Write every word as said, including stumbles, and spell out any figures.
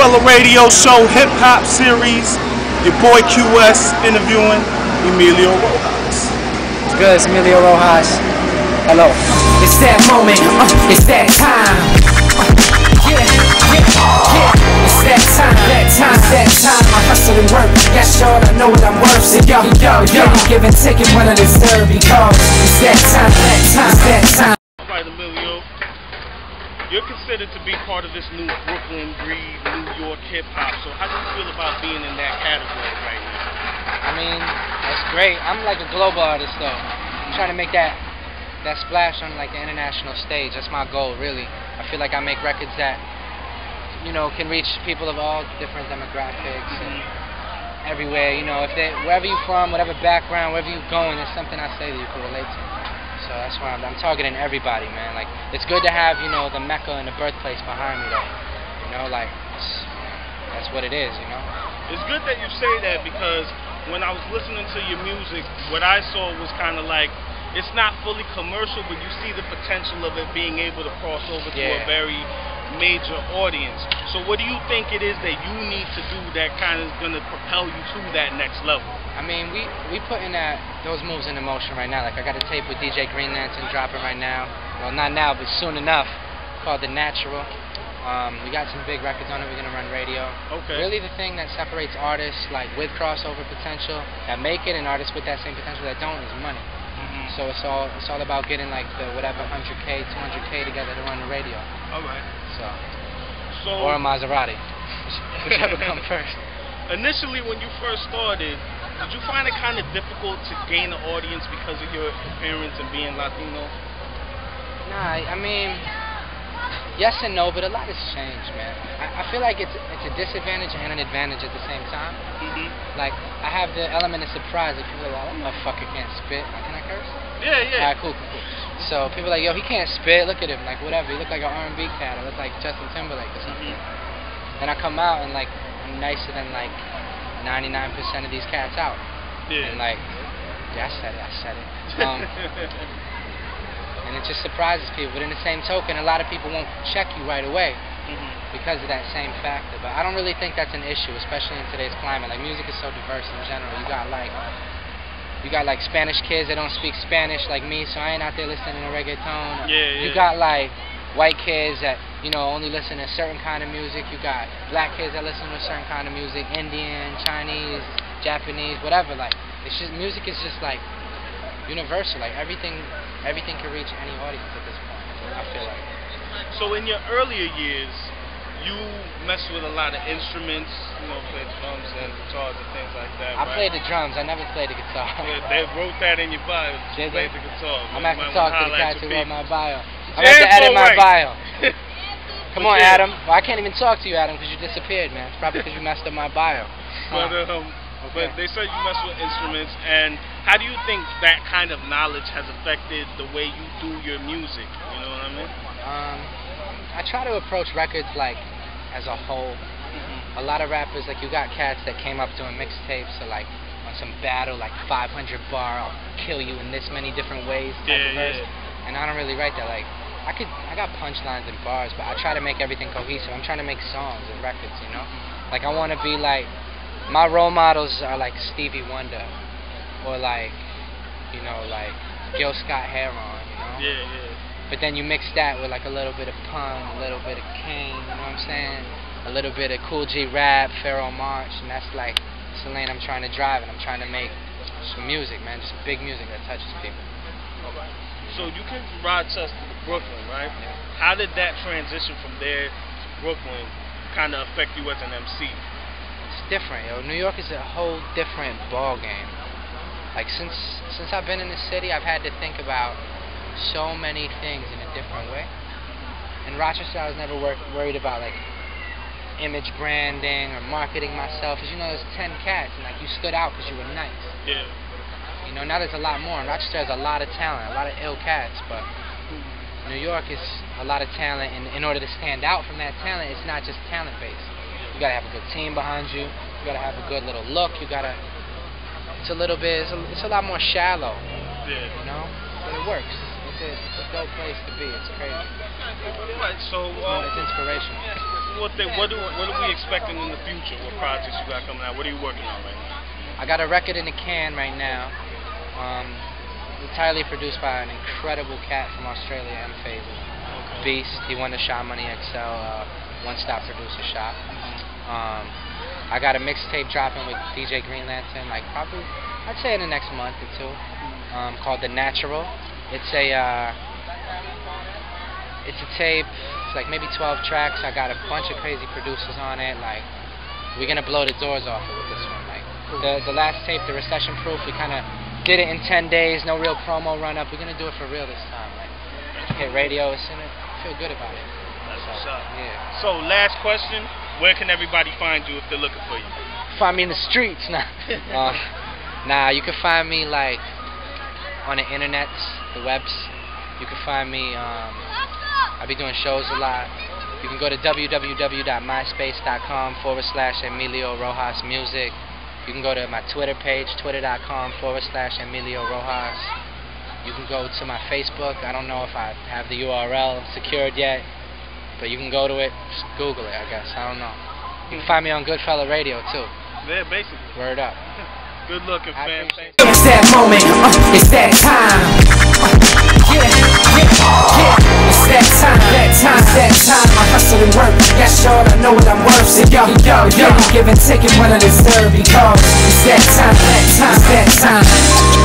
Goodfella Radio Show Hip Hop Series. Your boy Q S interviewing Emilio Rojas. It's good, it's Emilio Rojas. Hello. It's that moment, uh, it's that time. Uh, yeah, yeah, yeah. It's that time, that time, that time. I hustle and work, got short, I know what I'm worth. So yo, yo, yo, yo. Give and take it when I deserve because it's that time, that time, that time. All right, Emilio. You're considered to be part of this new Brooklyn breed, New York hip-hop, so how do you feel about being in that category right now? I mean, that's great. I'm like a global artist, though. I'm trying to make that that splash on like the international stage. That's my goal, really. I feel like I make records that, you know, can reach people of all different demographics mm-hmm. and everywhere. You know, if they, wherever you're from, whatever background, wherever you're going, there's something I say that you can relate to. So that's why I'm, I'm targeting everybody, man. Like, it's good to have, you know, the Mecca and the birthplace behind me, though. You know, like, it's, that's what it is, you know? It's good that you say that because when I was listening to your music, what I saw was kind of like, it's not fully commercial, but you see the potential of it being able to cross over yeah. to a very major audience. So what do you think it is that you need to do that kind of is going to propel you to that next level? I mean, we we putting that those moves into motion right now. Like, I got a tape with D J Green Lantern dropping right now. Well, not now, but soon enough. Called The Natural. Um, we got some big records on it. We're gonna run radio. Okay. Really, the thing that separates artists like with crossover potential that make it, and artists with that same potential that don't, is money. Mm-hmm. So it's all it's all about getting like the whatever one hundred K, two hundred K together to run the radio. All right. So. So. Or a Maserati, whichever comes first. Initially, when you first started. Did you find it kind of difficult to gain an audience because of your appearance and being Latino? Nah, I mean, yes and no, but a lot has changed, man. I, I feel like it's it's a disadvantage and an advantage at the same time. Mm-hmm. Like, I have the element of surprise. If people are like, that motherfucker can't spit. Like, can I curse? Yeah, yeah. Alright, cool, cool, cool. So people are like, yo, he can't spit. Look at him. Like, whatever. He look like an R and B cat. I look like Justin Timberlake or something. Mm-hmm. Then I come out and, like, I'm nicer than, like, ninety-nine percent of these cats out. Yeah. And like, yeah, I said it, I said it. Um, and it just surprises people. But in the same token, a lot of people won't check you right away mm-hmm. because of that same factor. But I don't really think that's an issue, especially in today's climate. Like, music is so diverse in general. You got like, you got like Spanish kids that don't speak Spanish like me, so I ain't out there listening to reggaeton. Yeah, yeah. You got like white kids that, you know, only listen to a certain kind of music. You got black kids that listen to a certain kind of music, Indian, Chinese, Japanese, whatever. Like, it's just, music is just like universal. Like, everything everything can reach any audience at this point, I feel like. So in your earlier years, you messed with a lot of instruments, you know, played drums and guitars and things like that. I right? played the drums, I never played the guitar. Yeah, they wrote that in your bio, you Did played they? the guitar. I'm gonna have to talk to the guy who wrote my bio. I'm gonna have to edit my bio. Come on, Adam. Well, I can't even talk to you, Adam, because you disappeared, man. It's probably because you messed up my bio. But, um, okay. but they said you mess with instruments, and how do you think that kind of knowledge has affected the way you do your music? You know what I mean? Um, I try to approach records, like, as a whole. Mm-hmm. A lot of rappers, like, you got cats that came up doing mixtapes, so, like, on some battle, like, five hundred bar, I'll kill you in this many different ways type yeah, of verse. Yeah. And I don't really write that, like, I could, I got punchlines and bars, but I try to make everything cohesive. I'm trying to make songs and records, you know? Like, I want to be like, my role models are like Stevie Wonder, or like, you know, like Gil Scott Heron, you know? Yeah, yeah. But then you mix that with like a little bit of Pun, a little bit of Kane, you know what I'm saying? A little bit of Cool G Rap, Pharrell March, and that's like, it's the lane I'm trying to drive, and I'm trying to make some music, man, just big music that touches people. So you came from Rochester to Brooklyn, right? Yeah. How did that transition from there to Brooklyn kind of affect you as an M C? It's different, yo. New York is a whole different ball game. Like, since since I've been in the city, I've had to think about so many things in a different way. In Rochester, I was never wor worried about like image branding or marketing myself, because you know there's ten cats, and like you stood out because you were nice. Yeah. You know, now there's a lot more. In Rochester, there's a lot of talent, a lot of ill cats, but New York is a lot of talent, and in order to stand out from that talent, it's not just talent-based. You gotta have a good team behind you, you gotta have a good little look, you gotta, it's a little bit, it's a, it's a lot more shallow, yeah. you know, but it works. It's a, it's a dope place to be, it's crazy. Right, so, um, it's inspirational. what they what do what are we expecting in the future? What projects you got coming out? What are you working on right now? I got a record in the can right now, um, entirely produced by an incredible cat from Australia, Mfaze okay. Beast. He won the Shot Money X L uh, one-stop producer shop. Um, I got a mixtape dropping with D J Green Lantern, like probably I'd say in the next month or two, um, called The Natural. It's a uh, It's a tape, it's like maybe twelve tracks. I got a bunch of crazy producers on it. Like, we're gonna blow the doors off with this one. Like, the the last tape, The Recession Proof, we kind of did it in ten days, no real promo run up. We're gonna do it for real this time. Like, hit radio, it's in it. I feel good about it. That's what's up. Yeah. So, last question, where can everybody find you if they're looking for you? Find me in the streets, nah. uh, nah, you can find me like on the internets, the webs. You can find me. Um, I be doing shows a lot. You can go to www.myspace.com forward slash Emilio Rojas Music. You can go to my Twitter page, twitter.com forward slash Emilio Rojas. You can go to my Facebook. I don't know if I have the U R L secured yet, but you can go to it. Just Google it, I guess. I don't know. You can find me on Goodfella Radio, too. Yeah, basically. Word up. Good looking, man. It's that moment. Uh, it's that time. Uh, yeah, yeah, yeah. It's that time, that time, that time. I hustle and work, got short, I know what I'm worth. So yo, yo, yo, give and take it when I deserve. Because it's that time, that time, that time.